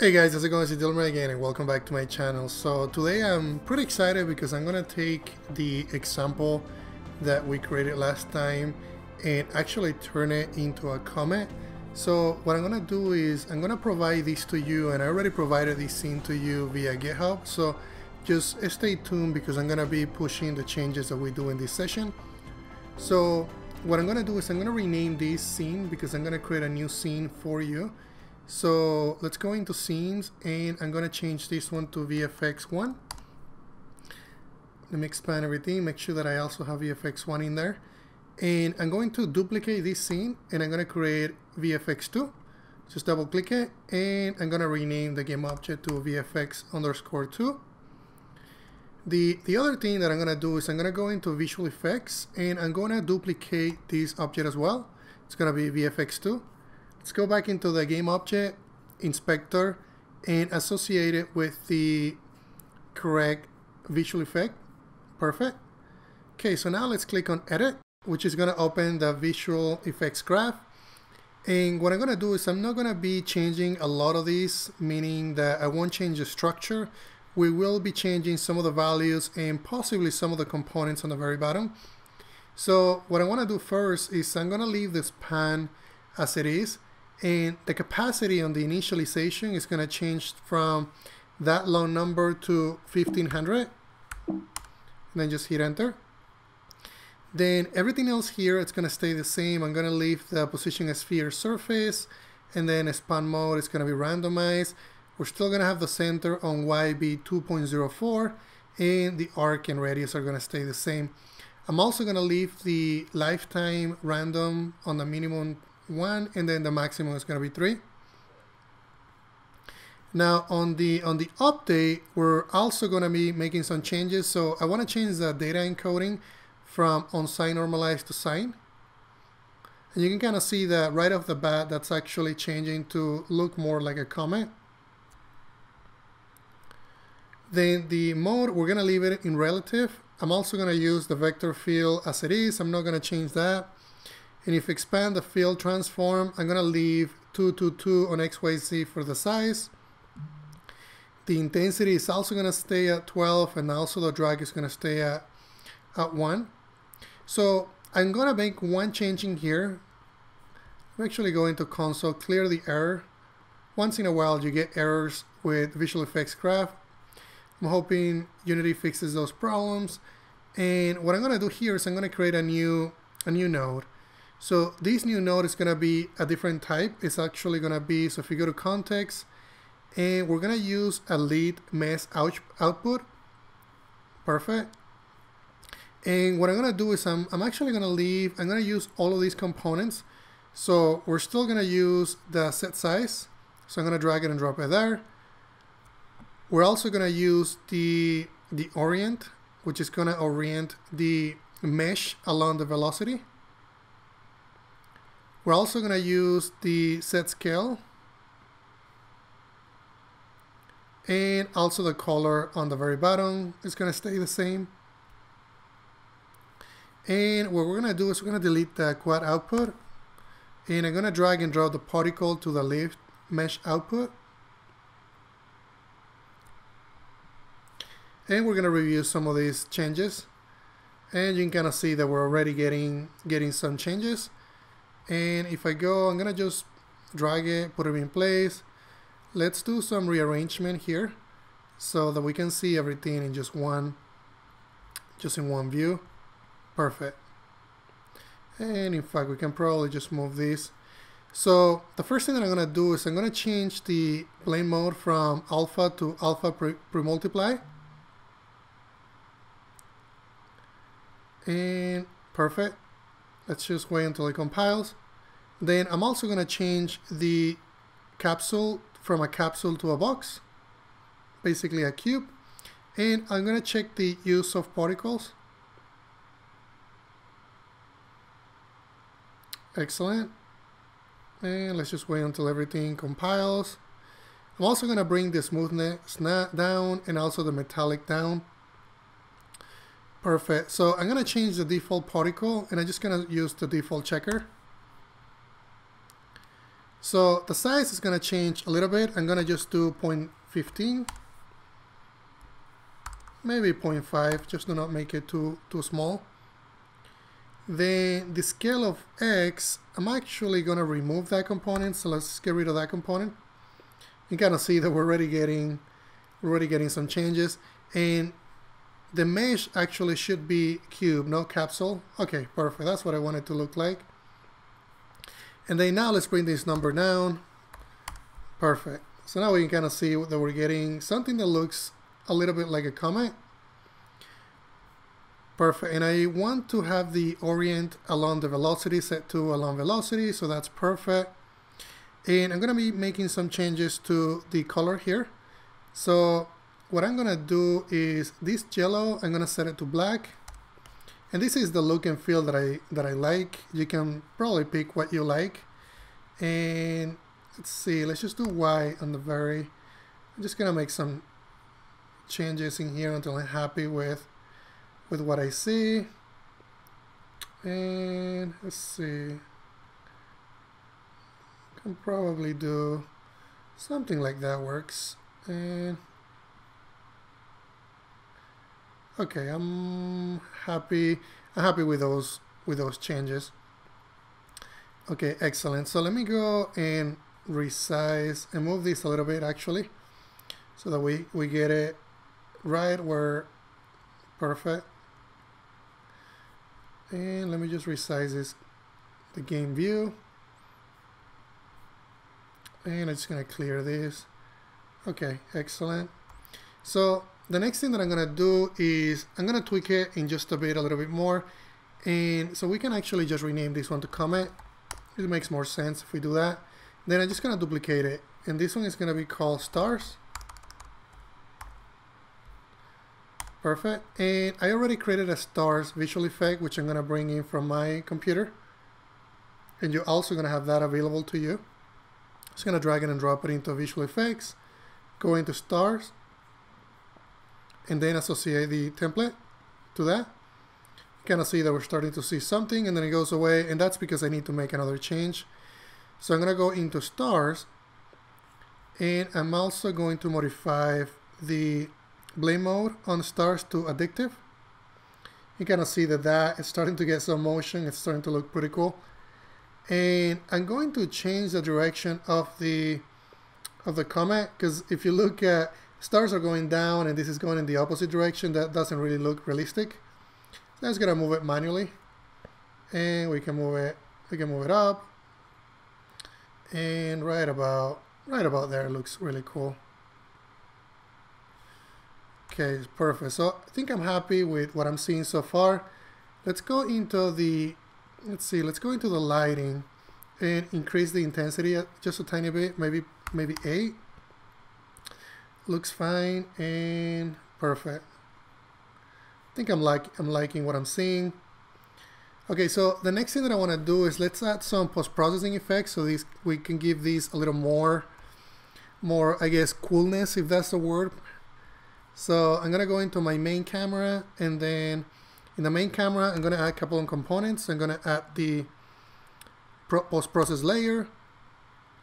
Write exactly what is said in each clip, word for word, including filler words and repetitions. Hey guys, how's it going? It's Dylan again and welcome back to my channel. So today I'm pretty excited because I'm going to take the example that we created last time and actually turn it into a comment. So what I'm going to do is I'm going to provide this to you, and I already provided this scene to you via GitHub. So just stay tuned because I'm going to be pushing the changes that we do in this session. So what I'm going to do is I'm going to rename this scene because I'm going to create a new scene for you. So let's go into scenes, and I'm going to change this one to V F X one. Let me expand everything, make sure that I also have V F X one in there. And I'm going to duplicate this scene, and I'm going to create V F X two. Just double click it, and I'm going to rename the game object to V F X underscore two. The, the other thing that I'm going to do is I'm going to go into visual effects, and I'm going to duplicate this object as well. It's going to be V F X two. Let's go back into the game object, inspector, and associate it with the correct visual effect. Perfect. Okay, so now let's click on edit, which is going to open the visual effects graph. And what I'm going to do is I'm not going to be changing a lot of these, meaning that I won't change the structure. We will be changing some of the values and possibly some of the components on the very bottom. So what I want to do first is I'm going to leave this pan as it is. And the capacity on the initialization is going to change from that long number to fifteen hundred. And then just hit enter. Then everything else here, it's going to stay the same. I'm going to leave the position as sphere surface. And then span mode is going to be randomized. We're still going to have the center on Y B two point zero four. And the arc and radius are going to stay the same. I'm also going to leave the lifetime random on the minimum one, and then the maximum is going to be three. Now on the on the update, we're also going to be making some changes. So I want to change the data encoding from unsigned normalized to signed, and you can kind of see that right off the bat that's actually changing to look more like a comment. Then the mode, we're going to leave it in relative. I'm also going to use the vector field as it is. I'm not going to change that. And if expand the field transform, I'm going to leave two two two on X Y Z for the size. The intensity is also going to stay at twelve, and also the drag is going to stay at, at one. So I'm going to make one change in here. I'm actually going to console, clear the error. Once in a while you get errors with visual effects graph. I'm hoping Unity fixes those problems. And what I'm going to do here is I'm going to create a new, a new node. So this new node is going to be a different type. It's actually going to be, so if you go to context, and we're going to use a lead mesh out output. Perfect. And what I'm going to do is I'm, I'm actually going to leave, I'm going to use all of these components. So we're still going to use the set size. So I'm going to drag it and drop it there. We're also going to use the, the orient, which is going to orient the mesh along the velocity. We're also going to use the set scale and also the color on the very bottom is going to stay the same. And what we're going to do is we're going to delete the quad output, and I'm going to drag and drop the particle to the left mesh output. And we're going to review some of these changes, and you can kind of see that we're already getting getting some changes. And if I go, I'm going to just drag it, put it in place. Let's do some rearrangement here so that we can see everything in just one, just in one view. Perfect. And in fact, we can probably just move this. So the first thing that I'm going to do is I'm going to change the plane mode from alpha to alpha pre-multiply. And perfect. Let's just wait until it compiles. Then I'm also going to change the capsule from a capsule to a box, basically a cube. And I'm going to check the use of particles. Excellent. And let's just wait until everything compiles. I'm also going to bring the smoothness down and also the metallic down. Perfect. So I'm going to change the default particle, and I'm just going to use the default checker. So the size is going to change a little bit. I'm going to just do zero point one five, maybe zero point five, just do not make it too too small. Then the scale of X, I'm actually going to remove that component, so let's get rid of that component. You kind of see that we're already getting we're already getting some changes, and the mesh actually should be cube, no capsule. Okay, perfect. That's what I want it to look like. And then now let's bring this number down. Perfect. So now we can kind of see that we're getting something that looks a little bit like a comet. Perfect. And I want to have the orient along the velocity set to along velocity, so that's perfect. And I'm going to be making some changes to the color here. So what I'm going to do is this yellow, I'm going to set it to black. And this is the look and feel that I that I like. You can probably pick what you like. And let's see, let's just do Y on the very. I'm just going to make some changes in here until I'm happy with with what I see. And let's see. I can probably do something like that works. And okay, I'm happy. I'm happy with those with those changes. Okay, excellent. So let me go and resize and move this a little bit actually, so that we we get it right where. Perfect. And let me just resize this, the game view. And I'm just gonna clear this. Okay, excellent. So the next thing that I'm going to do is I'm going to tweak it in just a bit, a little bit more. And so we can actually just rename this one to comment. It makes more sense if we do that. Then I'm just going to duplicate it. And this one is going to be called stars. Perfect. And I already created a stars visual effect, which I'm going to bring in from my computer. And you're also going to have that available to you. Just going to drag it and drop it into visual effects. Go into stars. And then associate the template to that. You kind of see that we're starting to see something, and then it goes away, and that's because I need to make another change. So I'm going to go into stars, and I'm also going to modify the blend mode on stars to addictive. You kind of see that that is starting to get some motion. It's starting to look pretty cool. And I'm going to change the direction of the of the comet, because if you look at stars are going down and this is going in the opposite direction. That doesn't really look realistic. So I'm just gonna move it manually, and we can move it we can move it up, and right about right about there looks really cool. Okay, perfect. So I think I'm happy with what I'm seeing so far. Let's go into the let's see let's go into the lighting and increase the intensity just a tiny bit, maybe maybe eight. Looks fine and perfect. I think I'm like I'm liking what I'm seeing. Okay, so the next thing that I want to do is let's add some post-processing effects, so these we can give these a little more more I guess coolness, if that's the word. So I'm gonna go into my main camera, and then in the main camera I'm gonna add a couple of components. I'm gonna add the post-process layer,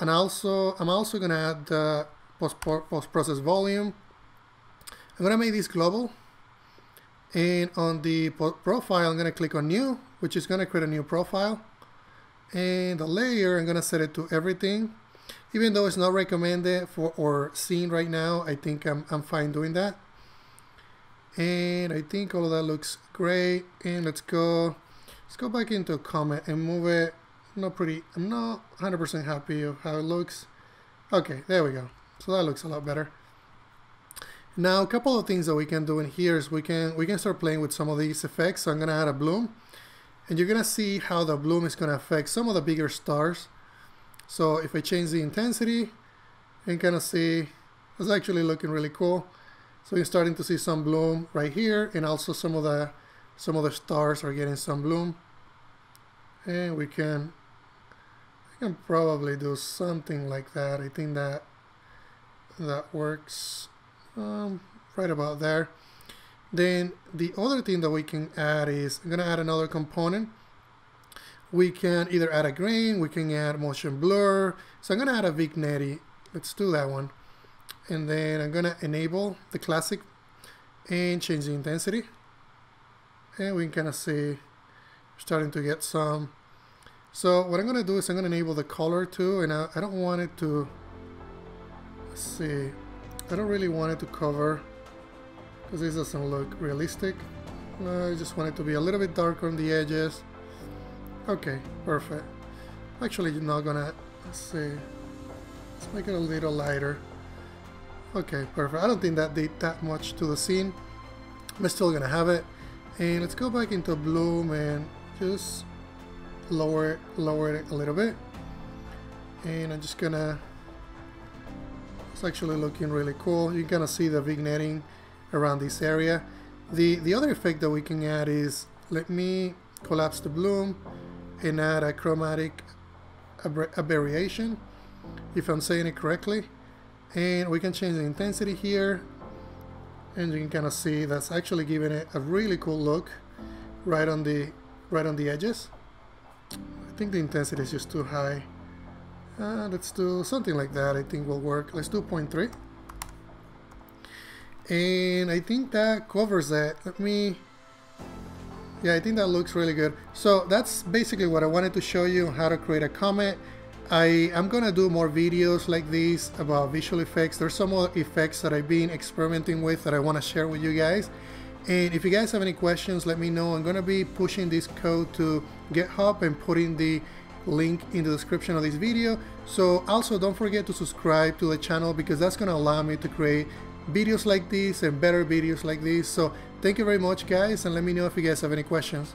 and also I'm also gonna add the post-process volume. I'm going to make this global, and on the profile I'm going to click on new, which is going to create a new profile, and the layer I'm going to set it to everything. Even though it's not recommended for or seen right now, I think I'm, I'm fine doing that, and I think all of that looks great. And let's go let's go back into comment and move it. Not pretty I'm not one hundred percent happy of how it looks. Okay, there we go. So that looks a lot better. Now, a couple of things that we can do in here is we can we can start playing with some of these effects. So I'm gonna add a bloom, and you're gonna see how the bloom is gonna affect some of the bigger stars. So if I change the intensity, you can kind of see it's actually looking really cool. So you're starting to see some bloom right here, and also some of the some of the stars are getting some bloom. And we can we can probably do something like that. I think that that works um, right about there. Then the other thing that we can add is I'm gonna add another component. we can either add a grain, we can add motion blur. So I'm going to add a vignette. Let's do that one. And then I'm going to enable the classic and change the intensity. And we can kind of see starting to get some. So what I'm going to do is I'm going to enable the color too. And I, I don't want it to, let's see, I don't really want it to cover because this doesn't look realistic. Uh, I just want it to be a little bit darker on the edges. Okay, perfect. Actually, you're not gonna, let's see, let's make it a little lighter. Okay, perfect. I don't think that did that much to the scene. I'm still gonna have it. And let's go back into bloom and just lower it, lower it a little bit. And I'm just gonna, it's actually looking really cool. You're gonna see the vignetting around this area. The, the other effect that we can add is, let me collapse the bloom and add a chromatic a variation, if I'm saying it correctly. And we can change the intensity here. And you can kind of see that's actually giving it a really cool look right on the right on the edges. I think the intensity is just too high. Uh, let's do something like that. I think will work. Let's do zero point three. And I think that covers it. Let me, yeah, I think that looks really good. So that's basically what I wanted to show you, how to create a comment. I am going to do more videos like these about visual effects. There's some other effects that I've been experimenting with that I want to share with you guys. And if you guys have any questions, let me know. I'm going to be pushing this code to GitHub and putting the link in the description of this video. So also don't forget to subscribe to the channel because that's going to allow me to create videos like these and better videos like these. So thank you very much, guys, and let me know if you guys have any questions.